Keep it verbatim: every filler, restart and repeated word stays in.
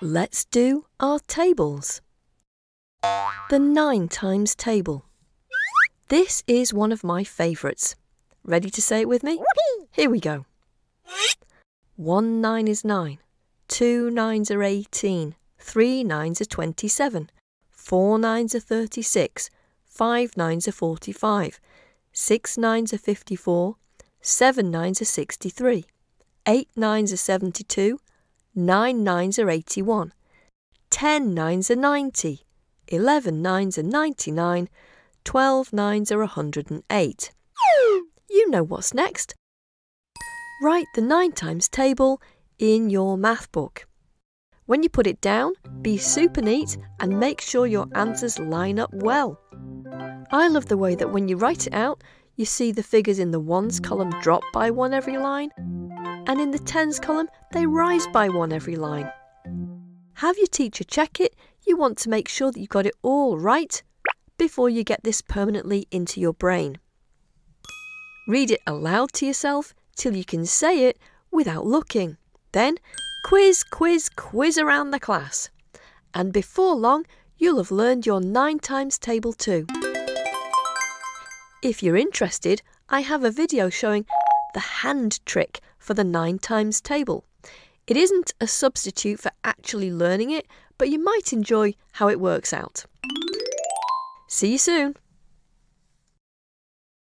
Let's do our tables. The nine times table. This is one of my favourites. Ready to say it with me? Here we go. One nine is nine. Two nines are eighteen. Three nines are twenty-seven. Four nines are thirty-six. Five nines are forty-five. Six nines are fifty-four. Seven nines are sixty-three. Eight nines are seventy-two. Nine nines are eighty-one. Ten nines are ninety. Eleven nines are ninety-nine. Twelve nines are one hundred and eight. You know what's next. Write the nine times table in your math book. When you put it down, be super neat and make sure your answers line up well. I love the way that when you write it out, you see the figures in the ones column drop by one every line, and in the tens column, they rise by one every line. Have your teacher check it. You want to make sure that you got it all right before you get this permanently into your brain. Read it aloud to yourself till you can say it without looking. Then quiz, quiz, quiz around the class. And before long, you'll have learned your nine times table too. If you're interested, I have a video showing the hand trick for the nine times table. It isn't a substitute for actually learning it, but you might enjoy how it works out. See you soon.